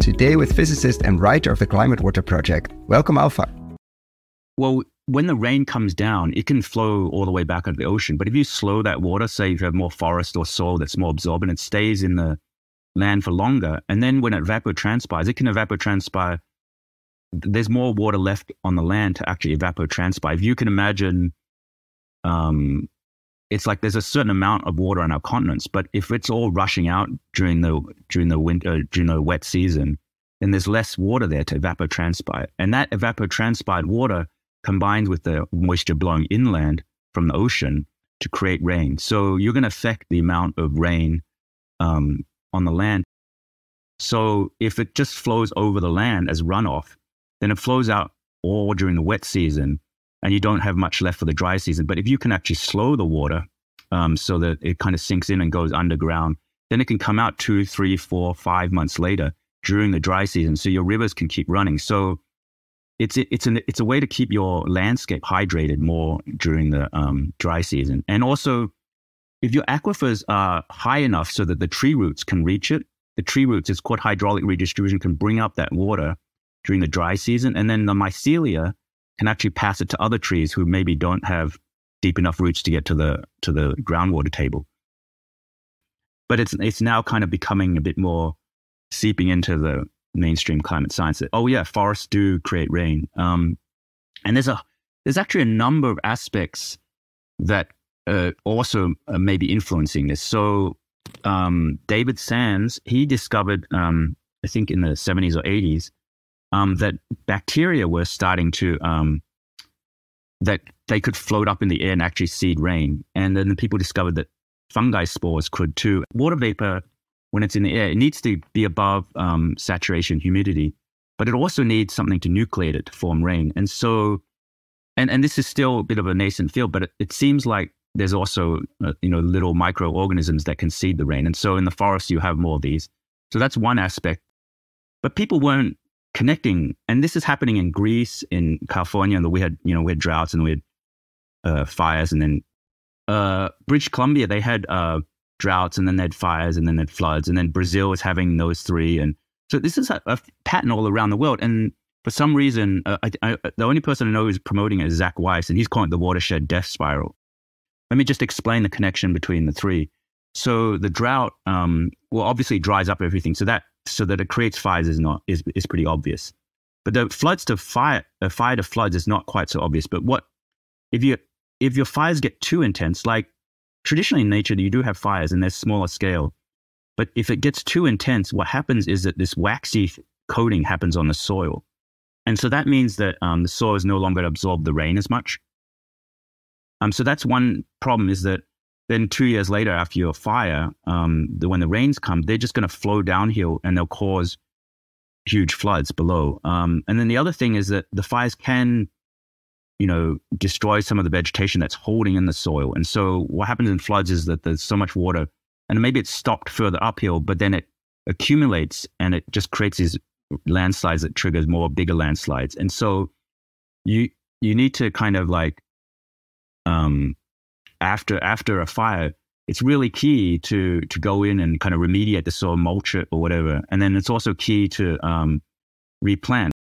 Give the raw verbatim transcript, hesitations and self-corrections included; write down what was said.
today with physicist and writer of the Climate Water Project. Welcome, Alpha. Well, when the rain comes down, it can flow all the way back into the ocean. But if you slow that water, say if you have more forest or soil that's more absorbent, it stays in the land for longer. And then when it evapotranspires, it can evapotranspire. There's more water left on the land to actually evapotranspire. If you can imagine, um, it's like there's a certain amount of water on our continents, but if it's all rushing out during the during the winter during the wet season, then there's less water there to evapotranspire, and that evapotranspired water combines with the moisture blowing inland from the ocean to create rain. So you're going to affect the amount of rain um, on the land. So if it just flows over the land as runoff, then it flows out all during the wet season, and you don't have much left for the dry season. But if you can actually slow the water um, so that it kind of sinks in and goes underground, then it can come out two, three, four, five months later during the dry season. So your rivers can keep running. So it's it's an it's a way to keep your landscape hydrated more during the um, dry season. And also, if your aquifers are high enough so that the tree roots can reach it, the tree roots, it's called hydraulic redistribution, can bring up that water during the dry season, and then the mycelia can actually pass it to other trees who maybe don't have deep enough roots to get to the to the groundwater table. But it's it's now kind of becoming a bit more seeping into the mainstream climate science that, oh yeah, forests do create rain. Um, and there's a there's actually a number of aspects that uh, also uh, may be influencing this. So um, David Sands, he discovered, um, I think in the seventies or eighties, Um, that bacteria were starting to, um, that they could float up in the air and actually seed rain. And then people discovered that fungi spores could too. Water vapor, when it's in the air, it needs to be above um, saturation humidity, but it also needs something to nucleate it to form rain. And so, and, and this is still a bit of a nascent field, but it, it seems like there's also, uh, you know, little microorganisms that can seed the rain. And so in the forest, you have more of these. So that's one aspect. But people weren't connecting, and this is happening in Greece, in California, and we had, you know, we had droughts and we had uh, fires, and then uh, British Columbia, they had uh, droughts, and then they had fires, and then they had floods, and then Brazil is having those three, and so this is a, a pattern all around the world. And for some reason, uh, I, I, the only person I know who's promoting it is Zach Weiss, and he's calling it the watershed death spiral. Let me just explain the connection between the three. So the drought, um, well, obviously dries up everything, so that. So that it creates fires is not is is pretty obvious, but the floods to fire a fire to floods is not quite so obvious. But what if you if your fires get too intense? Like traditionally in nature, you do have fires and they're smaller scale, but if it gets too intense, what happens is that this waxy coating happens on the soil, and so that means that um, the soil is no longer absorb the rain as much. Um, so that's one problem, is that then two years later, after your fire, um, the, when the rains come, they're just going to flow downhill and they'll cause huge floods below. Um, and then the other thing is that the fires can, you know, destroy some of the vegetation that's holding in the soil. And so what happens in floods is that there's so much water, and maybe it's stopped further uphill, but then it accumulates and it just creates these landslides that triggers more bigger landslides. And so you you need to kind of like, um. After after a fire, it's really key to to go in and kind of remediate the soil, mulch it or whatever. And then it's also key to um, replant.